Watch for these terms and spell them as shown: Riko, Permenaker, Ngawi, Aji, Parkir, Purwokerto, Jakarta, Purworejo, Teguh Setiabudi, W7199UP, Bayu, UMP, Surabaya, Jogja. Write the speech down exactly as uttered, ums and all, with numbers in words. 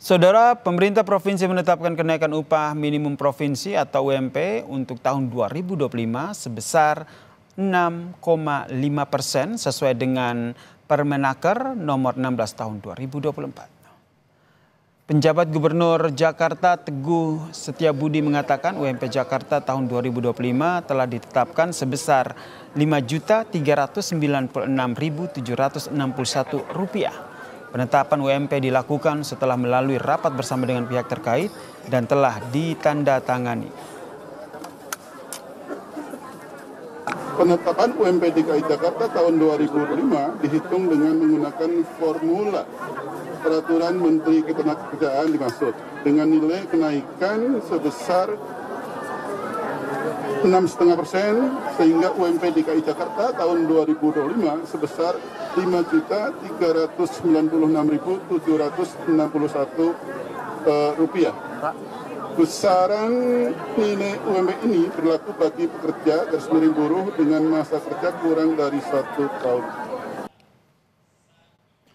Saudara, pemerintah provinsi menetapkan kenaikan upah minimum provinsi atau U M P untuk tahun dua ribu dua puluh lima sebesar enam koma lima persen sesuai dengan Permenaker nomor enam belas tahun dua ribu dua puluh empat. Penjabat Gubernur Jakarta Teguh Setiabudi mengatakan U M P Jakarta tahun dua ribu dua puluh lima telah ditetapkan sebesar lima juta tiga ratus sembilan puluh enam ribu tujuh ratus enam puluh satu rupiah. Penetapan U M P dilakukan setelah melalui rapat bersama dengan pihak terkait dan telah ditandatangani. Penetapan U M P D K I Jakarta tahun dua ribu lima dihitung dengan menggunakan formula Peraturan Menteri Ketenagakerjaan dimaksud dengan nilai kenaikan sebesar enam koma lima persen sehingga U M P D K I Jakarta tahun dua ribu dua puluh lima sebesar lima juta tiga ratus sembilan puluh enam ribu tujuh ratus enam puluh satu rupiah. Besaran nilai U M P ini berlaku bagi pekerja garis miring buruh dengan masa kerja kurang dari satu tahun.